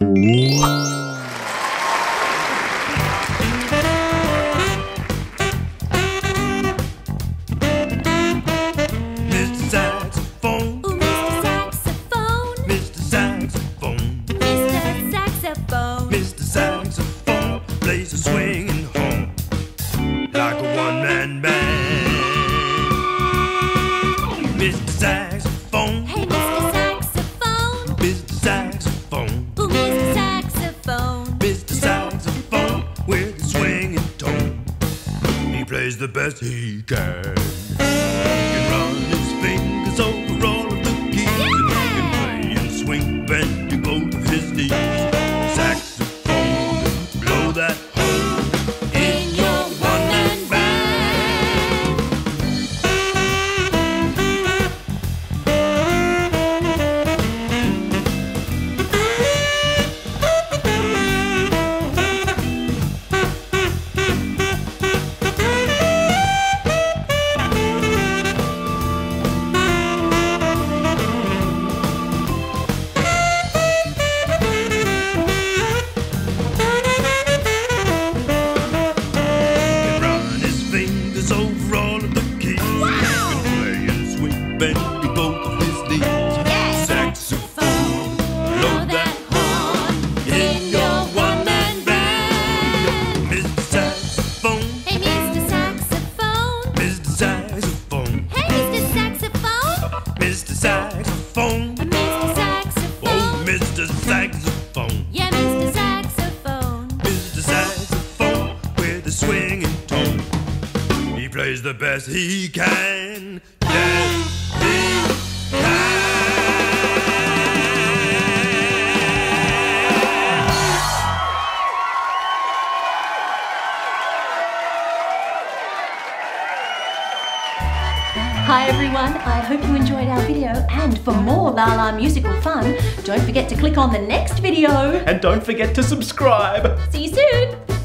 Mister Saxophone plays a swinging horn like a one-man band. Mister Saxophone, hey Mister Saxophone, Mister Saxophone, ooh Mister Saxophone, Mister Saxophone with a swinging tone. He plays the best he can. He can run his fingers over all of the keys, and he can play and swing bend to both of his knees. Mister Saxophone, yeah, Mister Saxophone, Mister Saxophone with a swinging tone. He plays the best he can. Yeah. Hi everyone, I hope you enjoyed our video, and for more La La musical fun, don't forget to click on the next video. And don't forget to subscribe. See you soon.